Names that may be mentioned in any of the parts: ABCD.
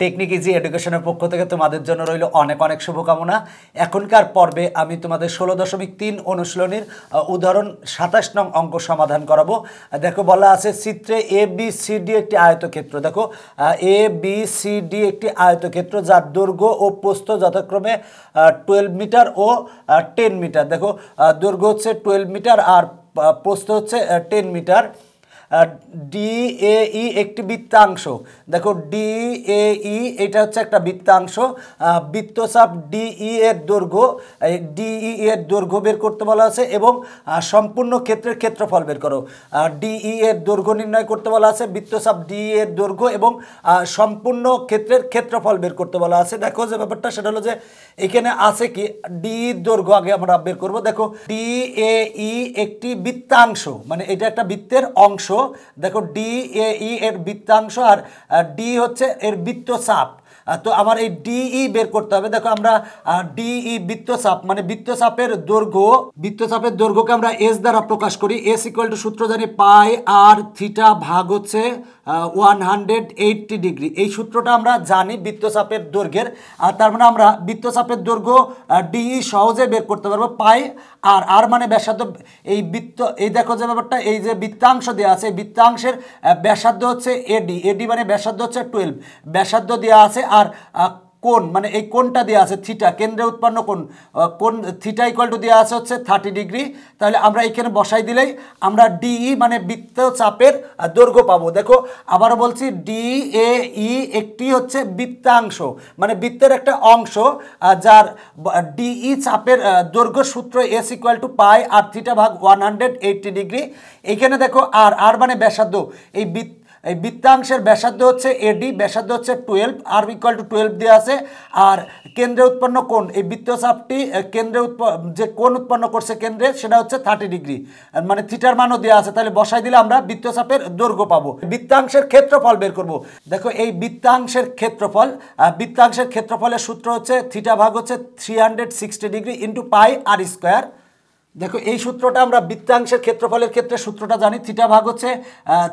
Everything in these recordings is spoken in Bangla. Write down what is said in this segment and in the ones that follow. টেকনিক ইজি এডুকেশনের পক্ষ থেকে তোমাদের জন্য রইল অনেক অনেক শুভকামনা। এখনকার পর্বে আমি তোমাদের ১৬.৩ অনুশীলনীর উদাহরণ ২৭ নং অঙ্ক সমাধান করাবো। দেখো বলা আছে চিত্রে এ বি সি ডি একটি আয়তক্ষেত্র। দেখো এ বি সি ডি একটি আয়তক্ষেত্র যার দৈর্ঘ্য ও প্রস্থ যথাক্রমে 12 মিটার ও 10 মিটার। দেখো দৈর্ঘ্য হচ্ছে 12 মিটার আর প্রস্থ হচ্ছে 10 মিটার। ডিএই একটি বৃত্তাংশ। দেখো ডিএই এটা হচ্ছে একটা বৃত্তাংশ। বৃত্তচাপ ডিই এর দৈর্ঘ্য, ডিই এর দৈর্ঘ্য বের করতে বলা আছে এবং সম্পূর্ণ ক্ষেত্রের ক্ষেত্রফল বের করো। ডিই এর দৈর্ঘ্য নির্ণয় করতে বলা আছে, বৃত্তচাপ ডিই এর দৈর্ঘ্য এবং সম্পূর্ণ ক্ষেত্রের ক্ষেত্রফল বের করতে বলা আছে। দেখো যে ব্যাপারটা সেটা হলো যে এখানে আছে কি ডি দৈর্ঘ্য, আগে আমরা বের করব। দেখো ডিএই একটি বৃত্তাংশ, মানে এটা একটা বৃত্তের অংশ। দেখো ডিএই এর বৃত্তাংশ আর ডি হচ্ছে এর বৃত্তচাপ। তো আমার এই ডিই বের করতে হবে। দেখো আমরা ডিই বৃত্তচাপ, মানে বৃত্তচাপের দৈর্ঘ্য, বৃত্তচাপের দৈর্ঘ্যকে আমরা এস দ্বারা প্রকাশ করি। এস ইকুয়াল টু সূত্র জানি পাই আর থিটা ভাগ হচ্ছে 180 ডিগ্রি। এই সূত্রটা আমরা জানি বৃত্তচাপের দৈর্ঘ্যের। আর তার মানে আমরা বৃত্তচাপের দৈর্ঘ্য ডিই সহজে বের করতে পারবো পাই আর আর মানে ব্যাসার্ধ। এই বৃত্ত, এই দেখো যে ব্যাপারটা, এই যে বৃত্তাংশ দেওয়া আছে, বৃত্তাংশের ব্যাসার্ধ হচ্ছে এডি, এডি মানে ব্যাসার্ধ হচ্ছে 12, ব্যাসার্ধ দেওয়া আছে। আর কোণ, মানে এই কোণটা দেওয়া আছে থিটা, কেন্দ্রে উৎপন্ন কোণ, কোণ থিটা ইকুয়াল টু দেওয়া আছে হচ্ছে 30 ডিগ্রি। তাহলে আমরা এখানে বসাই দিলেই আমরা ডিই মানে বৃত্তচাপের দৈর্ঘ্য পাবো। দেখো আবার বলছি ডিএই একটি হচ্ছে বৃত্তাংশ, মানে বৃত্তের একটা অংশ যার ডিই চাপের দৈর্ঘ্য সূত্র S equal to pi R theta ভাগ 180 ডিগ্রি। এখানে দেখো আর আর মানে ব্যাসার্ধ, এই এই বৃত্তাংশের ব্যাসার্ধ হচ্ছে এডি, ব্যাসার্ধ হচ্ছে 12, আর ইকুয়াল টু 12 দেওয়া আছে। আর কেন্দ্রে উৎপন্ন কোণ, এই বৃত্তচাপটি কেন্দ্রে যে কোণ উৎপন্ন করছে কেন্দ্রে সেটা হচ্ছে 30 ডিগ্রি, মানে থিটার মানও দেওয়া আছে। তাহলে বসাই দিলে আমরা বৃত্তচাপের দৈর্ঘ্য পাবো। বৃত্তাংশের ক্ষেত্রফল বের করব। দেখো এই বৃত্তাংশের ক্ষেত্রফল, বৃত্তাংশের ক্ষেত্রফলের সূত্র হচ্ছে থিটা ভাগ হচ্ছে 360 degree into pi R square. দেখো এই সূত্রটা আমরা বৃত্তাংশের ক্ষেত্রফলের ক্ষেত্রে সূত্রটা জানি, থিটা ভাগ হচ্ছে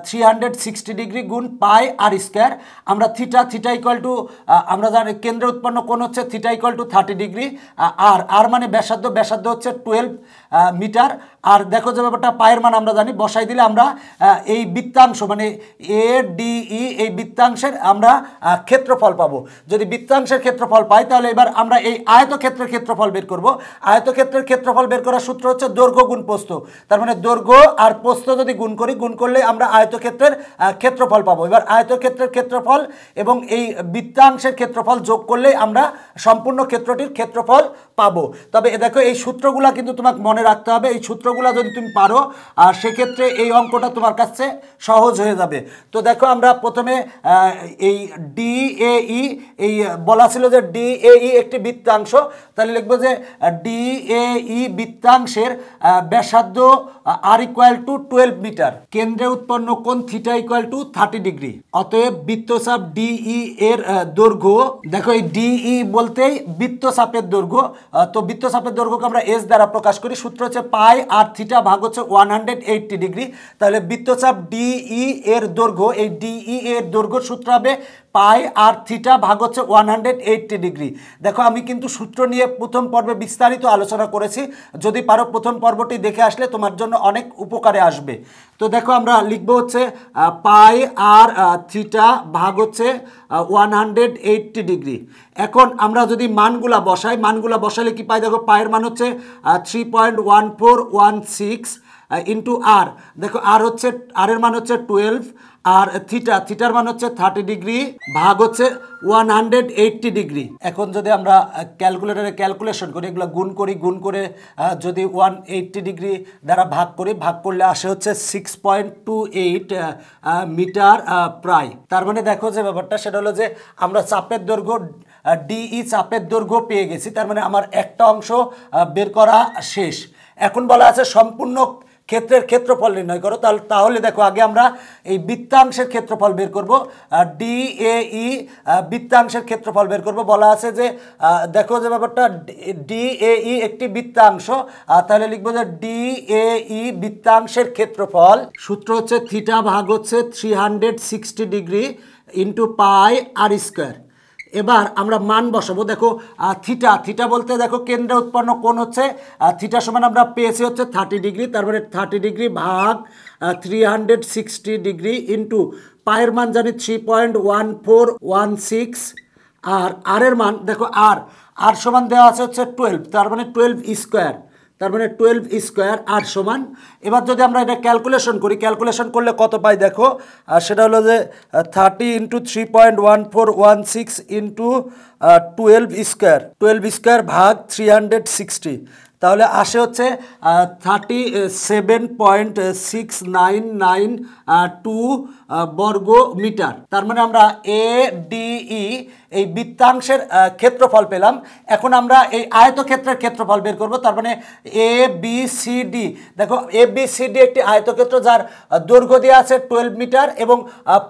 360 ডিগ্রি গুণ পাই আর স্কোয়ার। আমরা থিটা, থিটা ইকুয়াল টু আমরা জানি কেন্দ্রে উৎপন্ন কোণ হচ্ছে theta equal to 30 degree. R R মানে ব্যাসার্ধ, ব্যাসার্ধ হচ্ছে 12 মিটার। আর দেখো যে ব্যাপারটা পায়ের মান আমরা জানি, বসাই দিলে আমরা এই বৃত্তাংশ মানে এ ডিই এই বৃত্তাংশের আমরা ক্ষেত্রফল পাবো। যদি বৃত্তাংশের ক্ষেত্রফল পাই তাহলে এবার আমরা এই আয়তক্ষেত্রের ক্ষেত্রফল বের করব। আয়তক্ষেত্রের ক্ষেত্রফল বের করার সূত্র হচ্ছে দৈর্ঘ্য গুণ প্রস্থ। তার মানে দৈর্ঘ্য আর প্রস্থ যদি গুণ করি, গুণ করলে আমরা আয়তক্ষেত্রের ক্ষেত্রফল পাবো। এবার আয়তক্ষেত্রের ক্ষেত্রফল এবং এই বৃত্তাংশের ক্ষেত্রফল যোগ করলে আমরা সম্পূর্ণ ক্ষেত্রটির ক্ষেত্রফল পাবো। তবে দেখো এই সূত্রগুলা কিন্তু তোমাকে মনে রাখতে হবে। এই সূত্রগুলা যদি তুমি পারো আর সেক্ষেত্রে এই অঙ্কটা তোমার কাছে সহজ হয়ে যাবে। তো দেখো আমরা প্রথমে এই ডিএই, এই বলা ছিল যে ডিএই একটি বৃত্তাংশ, তাহলে লিখবো যে ডিএই বৃত্তাংশ ব্যাসার্ধ আর ইকুয়াল টু 12 মিটার, কেন্দ্রে উৎপন্ন কোণ থিটা ইকুয়াল টু 30 ডিগ্রি। অতএব বৃত্তচাপ ডিই এর দৈর্ঘ্য, দেখো এই ডিই বলতেই বৃত্তচাপের দৈর্ঘ্য, তো বৃত্তচাপের দৈর্ঘ্যকে আমরা এস দ্বারা প্রকাশ করি। সূত্র হচ্ছে পাই আর থিটা ভাগ হচ্ছে 180 ডিগ্রি। তাহলে বৃত্তচাপ ডিই এর দৈর্ঘ্য, এই ডিই এর দৈর্ঘ্য সূত্র হবে পাই আর থিটা ভাগ হচ্ছে 180 ডিগ্রি। দেখো আমি কিন্তু সূত্র নিয়ে প্রথম পর্বে বিস্তারিত আলোচনা করেছি, যদি পারো প্রথম পর্বটি দেখে আসলে তোমার জন্য অনেক উপকারে আসবে। তো দেখো আমরা লিখবো হচ্ছে পাই আর থিটা ভাগ হচ্ছে 180 ডিগ্রি। এখন আমরা যদি মানগুলা বসাই, মানগুলা বসালে কি পাই? দেখো পায়ের মান হচ্ছে 3.1416 ইন্টু আর, দেখো আর হচ্ছে আর এর মান হচ্ছে 12 আর থিটা, থিটার মান হচ্ছে 30 ডিগ্রি ভাগ হচ্ছে 180 ডিগ্রি। এখন যদি আমরা ক্যালকুলেটারে ক্যালকুলেশন করি, এগুলো গুণ করি, গুণ করে যদি 180 ডিগ্রি দ্বারা ভাগ করি, ভাগ করলে আসে হচ্ছে 6.28 মিটার প্রায়। তার মানে দেখো যে ব্যাপারটা সেটা হলো যে আমরা চাপের দৈর্ঘ্য ডিই চাপের দৈর্ঘ্য পেয়ে গেছি। তার মানে আমার একটা অংশ বের করা শেষ। এখন বলা আছে সম্পূর্ণ ক্ষেত্রের ক্ষেত্রফল নির্ণয় করো। তাহলে দেখো আগে আমরা এই বৃত্তাংশের ক্ষেত্রফল বের করব। ডিএই বৃত্তাংশের ক্ষেত্রফল বের করব। বলা আছে যে দেখো যে ব্যাপারটা ডিএই একটি বৃত্তাংশ, তাহলে লিখবো যে ডিএই বৃত্তাংশের ক্ষেত্রফল, সূত্র হচ্ছে থিটা ভাগ হচ্ছে 360 degree into pi R square. এবার আমরা মান বসাবো। দেখো থিটা, থিটা বলতে দেখো কেন্দ্রে উৎপন্ন কোণ হচ্ছে থিটা সমান আমরা পেয়েছি হচ্ছে 30 ডিগ্রি, তারপরে 30 ডিগ্রি ভাগ 360 ডিগ্রি ইন্টু পায়ের মান জানি 3.1416 আর আর এর মান দেখো আর আর সমান দেওয়া আছে হচ্ছে 12, তার মানে 12 স্কোয়ার, তার মানে 12 স্কোয়ার আর সমান। এবার যদি আমরা এটা ক্যালকুলেশন করি, ক্যালকুলেশন করলে কত পাই দেখো, আর সেটা হলো যে 30 ইন্টু 3.1416 ইন্টু 12 স্কোয়ার, 12 স্কোয়ার ভাগ 360, তাহলে আসে হচ্ছে 37.6992 বর্গ মিটার। তার মানে আমরা ADE এই বৃত্তাংশের ক্ষেত্রফল পেলাম। এখন আমরা এই আয়তক্ষেত্রের ক্ষেত্রফল বের করব, তার মানে ABCD, দেখো ABCD একটি আয়তক্ষেত্র যার দৈর্ঘ্য দেওয়া আছে 12 মিটার এবং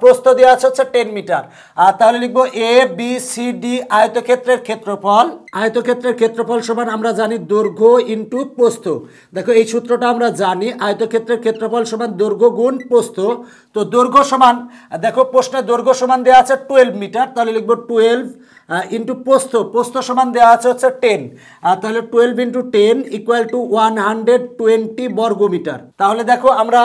প্রস্থ দেওয়া আছে হচ্ছে 10 মিটার। আর তাহলে লিখব ABCD আয়তক্ষেত্রের ক্ষেত্রফল, আয়তক্ষেত্রের ক্ষেত্রফল সমান আমরা জানি দৈর্ঘ্য ইন্টু প্রস্থ। দেখো এই সূত্রটা আমরা জানি, আয়তক্ষেত্রের ক্ষেত্রফল সমান দৈর্ঘ্য গুণ প্রস্থ। তো দৈর্ঘ্য সমান, দেখো প্রশ্নে দৈর্ঘ্য সমান দেওয়া আছে 12 মিটার, তাহলে লিখব 12 ইন্টু প্রস্থ, প্রস্থ সমান দেওয়া আছে হচ্ছে 10, তাহলে 12 ইন্টু 10 ইকুয়াল টু 120 বর্গ মিটার। তাহলে দেখো আমরা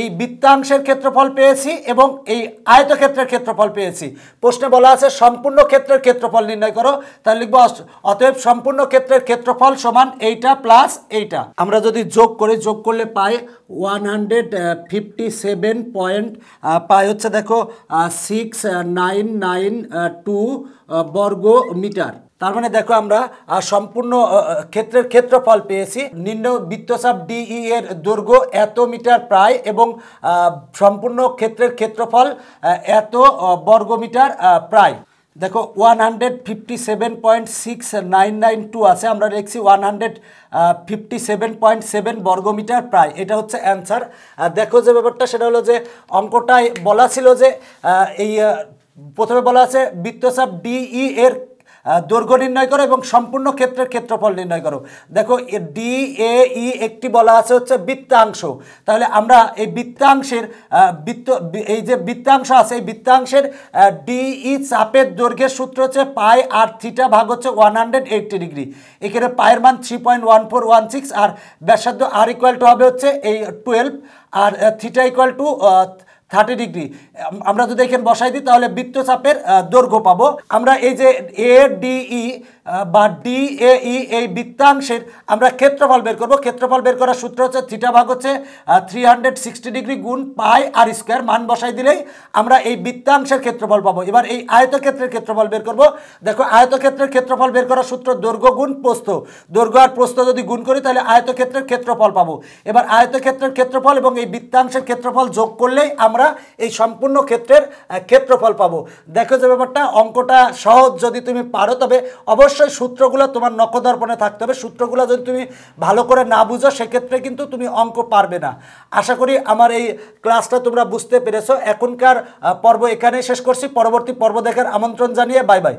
এই বৃত্তাংশের ক্ষেত্রফল পেয়েছি এবং এই আয়তক্ষেত্রের ক্ষেত্রফল পেয়েছি। প্রশ্নে বলা আছে সম্পূর্ণ ক্ষেত্রের ক্ষেত্রফল নির্ণয় করো, তাহলে লিখব অতএব সম্পূর্ণ ক্ষেত্রের ক্ষেত্রফল সমান এইটা প্লাস এইটা। আমরা যদি যোগ করি, যোগ করলে পাই 157 পাই হচ্ছে দেখো 6992 বর্গ মিটার। তার মানে দেখো আমরা সম্পূর্ণ ক্ষেত্রের ক্ষেত্রফল পেয়েছি। নিম্ন বৃত্তচাপ DE এর দৈর্ঘ্য এত মিটার প্রায় এবং সম্পূর্ণ ক্ষেত্রের ক্ষেত্রফল এত বর্গ মিটার প্রায়। দেখো 157.6992 আছে, আমরা লিখছি 157.7 বর্গমিটার প্রায়, এটা হচ্ছে অ্যান্সার। দেখো যে ব্যাপারটা সেটা হলো যে অঙ্কটায় বলা ছিল যে এই প্রথমে বলা আছে বৃত্তচাপ DE এর দৈর্ঘ্য নির্ণয় করো এবং সম্পূর্ণ ক্ষেত্রের ক্ষেত্রফল নির্ণয় করো। দেখো DAE একটি বলা আছে হচ্ছে বৃত্তাংশ, তাহলে আমরা এই বৃত্তাংশের এই যে বৃত্তাংশ আছে এই বৃত্তাংশের DE চাপের দৈর্ঘ্যের সূত্র হচ্ছে পাই আর থিটা ভাগ হচ্ছে 180 ডিগ্রি। এখানে পায়ের মান 3.1416 আর ব্যাসার্ধ আর ইকুয়াল টু হবে হচ্ছে এই 12 আর থিটা ইকুয়াল টু 30 ডিগ্রি। আমরা যদি এখানে বসাই দিই তাহলে বৃত্তচাপের দৈর্ঘ্য পাবো। আমরা এই যে ADE বা DAE এই বৃত্তাংশের আমরা ক্ষেত্রফল বের করব। ক্ষেত্রফল বের করার সূত্র হচ্ছে থিটা ভাগ হচ্ছে 360 ডিগ্রি গুণ পাই আর স্কোয়ার, মান বসাই দিলেই আমরা এই বৃত্তাংশের ক্ষেত্রফল পাবো। এবার এই আয়তক্ষেত্রের ক্ষেত্রফল বের করব। দেখো আয়তক্ষেত্রের ক্ষেত্রফল বের করার সূত্র দৈর্ঘ্য গুণ প্রস্থ, দৈর্ঘ্য আর প্রস্থ যদি গুণ করি তাহলে আয়তক্ষেত্রের ক্ষেত্রফল পাবো। এবার আয়তক্ষেত্রের ক্ষেত্রফল এবং এই বৃত্তাংশের ক্ষেত্রফল যোগ করলেই আমরা এই সম্পূর্ণ ক্ষেত্রের ক্ষেত্রফল পাবো। দেখো যে ব্যাপারটা অঙ্কটা সহজ, যদি তুমি পারো তবে অবশ্যই সূত্রগুলো তোমার নখদর্পণে থাকতে হবে। সূত্রগুলো যদি তুমি ভালো করে না বুঝো সেক্ষেত্রে কিন্তু তুমি অঙ্ক পারবে না। আশা করি আমার এই ক্লাসটা তোমরা বুঝতে পেরেছো। এখনকার পর্ব এখানেই শেষ করছি, পরবর্তী পর্ব দেখার আমন্ত্রণ জানিয়ে বাই বাই।